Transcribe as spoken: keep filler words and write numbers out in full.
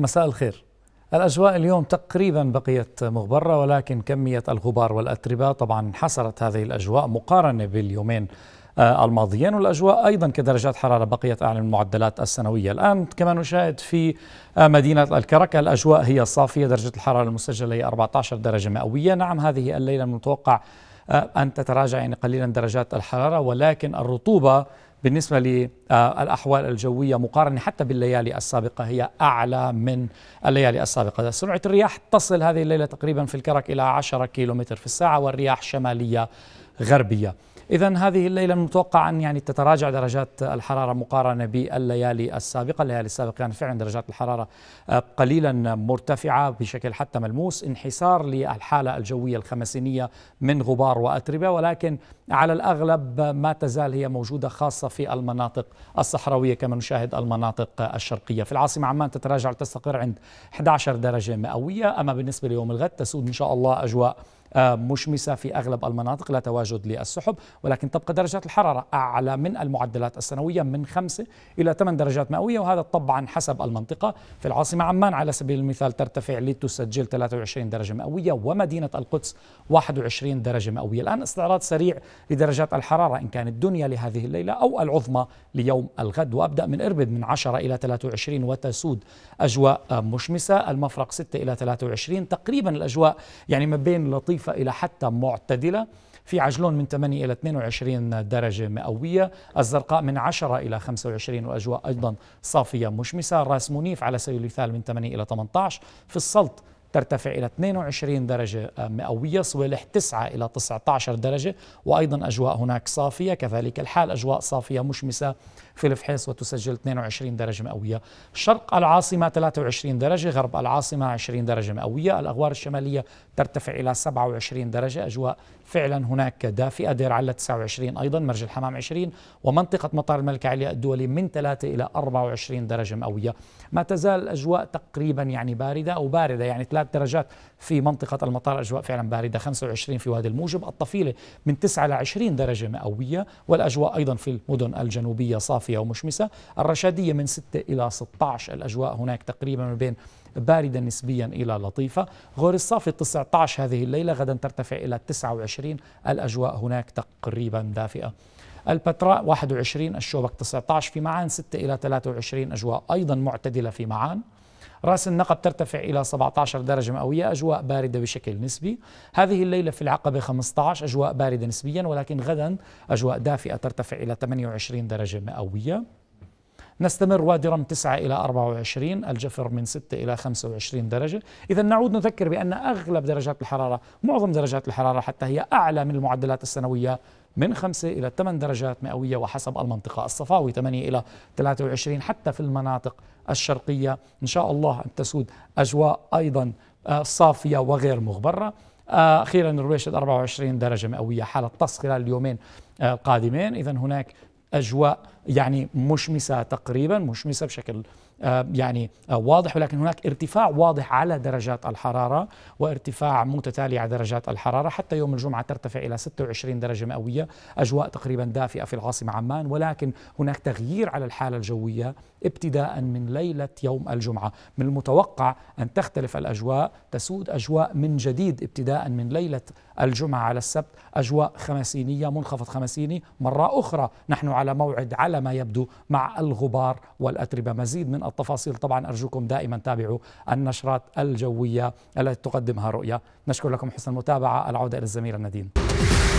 مساء الخير. الأجواء اليوم تقريبا بقيت مغبرة، ولكن كمية الغبار والأتربة طبعا حصرت هذه الأجواء مقارنة باليومين الماضيين، والأجواء أيضا كدرجات حرارة بقيت أعلى من المعدلات السنوية. الآن كما نشاهد في مدينة الكرك الأجواء هي صافية، درجة الحرارة المسجلة هي أربعة عشر درجة مئوية. نعم هذه الليلة متوقع أن تتراجع يعني قليلا درجات الحرارة، ولكن الرطوبة بالنسبة للأحوال الجوية مقارنة حتى بالليالي السابقة هي أعلى من الليالي السابقة. سرعة الرياح تصل هذه الليلة تقريبا في الكرك إلى عشرة كيلومتر في الساعة، والرياح شمالية غربية. إذا هذه الليلة متوقع أن يعني تتراجع درجات الحرارة مقارنة بالليالي السابقة. الليالي السابقة كان يعني فعلا درجات الحرارة قليلا مرتفعة بشكل حتى ملموس، انحسار للحالة الجوية الخمسينية من غبار وأتربة، ولكن على الأغلب ما تزال هي موجودة خاصة في المناطق الصحراوية كما نشاهد المناطق الشرقية. في العاصمة عمان تتراجع لتستقر عند أحد عشر درجة مئوية. أما بالنسبة ليوم الغد تسود إن شاء الله أجواء مشمسة في أغلب المناطق، لا تواجد للسحب، ولكن تبقى درجات الحرارة أعلى من المعدلات السنوية من خمسة إلى ثمانية درجات مئوية، وهذا طبعا حسب المنطقة. في العاصمة عمان على سبيل المثال ترتفع لتسجل ثلاثة وعشرين درجة مئوية، ومدينة القدس واحد وعشرين درجة مئوية. الآن استعراض سريع لدرجات الحرارة إن كانت الدنيا لهذه الليلة أو العظمى ليوم الغد، وأبدأ من اربد من عشرة إلى ثلاثة وعشرين وتسود أجواء مشمسة، المفرق ستة إلى ثلاثة وعشرين تقريبا، الأجواء يعني ما بين لطيفة إلى حتى معتدلة. في عجلون من ثمانية إلى اثنين وعشرين درجة مئوية، الزرقاء من عشرة إلى خمسة وعشرين وأجواء أيضا صافية مشمسة. راس منيف على سبيل المثال من ثمانية إلى ثمانية عشر، في السلط ترتفع إلى اثنين وعشرين درجة مئوية، صويلح تسعة إلى تسعة عشر درجة وأيضا أجواء هناك صافية، كذلك الحال أجواء صافية مشمسة في الفحيص وتسجل اثنين وعشرين درجة مئوية. شرق العاصمة ثلاثة وعشرين درجة، غرب العاصمة عشرين درجة مئوية، الأغوار الشمالية ترتفع إلى سبعة وعشرين درجة، أجواء فعلا هناك دافئة. دير علة تسعة وعشرين أيضا، مرج الحمام عشرين، ومنطقة مطار الملكة علياء الدولي من ثلاثة إلى أربعة وعشرين درجة مئوية. ما تزال الأجواء تقريبا يعني باردة أو باردة، يعني ثلاث درجات في منطقة المطار أجواء فعلا باردة، خمسة وعشرين في وادي الموجب، الطفيلة من تسعة إلى عشرين درجة مئوية، والأجواء أيضا في المدن الجنوبية صافية ومشمسة. الرشادية من ستة إلى ستة عشر، الأجواء هناك تقريبا ما بين باردة نسبيا إلى لطيفة. غور الصافي تسعة عشر هذه الليلة، غدا ترتفع إلى تسعة وعشرين، الأجواء هناك تقريبا دافئة. البتراء واحد وعشرين، الشوبك تسعة عشر، في معان ستة إلى ثلاثة وعشرين أجواء أيضا معتدلة في معان. راس النقب ترتفع إلى سبعة عشر درجة مئوية، أجواء باردة بشكل نسبي. هذه الليلة في العقبة خمسة عشر، أجواء باردة نسبيا، ولكن غدا أجواء دافئة ترتفع إلى ثمانية وعشرين درجة مئوية. نستمر وادي رم تسعة إلى أربعة وعشرين، الجفر من ستة إلى خمسة وعشرين درجة. إذا نعود نذكر بأن أغلب درجات الحرارة، معظم درجات الحرارة حتى، هي أعلى من المعدلات السنوية من خمسة إلى ثمانية درجات مئوية، وحسب المنطقة الصفاوي ثمانية إلى ثلاثة وعشرين. حتى في المناطق الشرقية إن شاء الله أن تسود أجواء أيضا صافية وغير مغبرة. أخيرا الرويشد أربعة وعشرين درجة مئوية، حالة تص خلال اليومين القادمين. إذا هناك أجواء يعني مشمسة تقريبا، مشمسة بشكل يعني واضح، ولكن هناك ارتفاع واضح على درجات الحرارة وارتفاع متتالي على درجات الحرارة. حتى يوم الجمعة ترتفع إلى ستة وعشرين درجة مئوية، أجواء تقريبا دافئة في العاصمة عمان، ولكن هناك تغيير على الحالة الجوية ابتداء من ليلة يوم الجمعة. من المتوقع أن تختلف الأجواء، تسود أجواء من جديد ابتداء من ليلة الجمعة على السبت، أجواء خمسينية، منخفض خمسيني مرة أخرى. نحن على موعد على ما يبدو مع الغبار والأتربة. مزيد من التفاصيل طبعا أرجوكم دائما تابعوا النشرات الجوية التي تقدمها رؤيا. نشكر لكم حسن المتابعة. العودة إلى الزميلة ندين.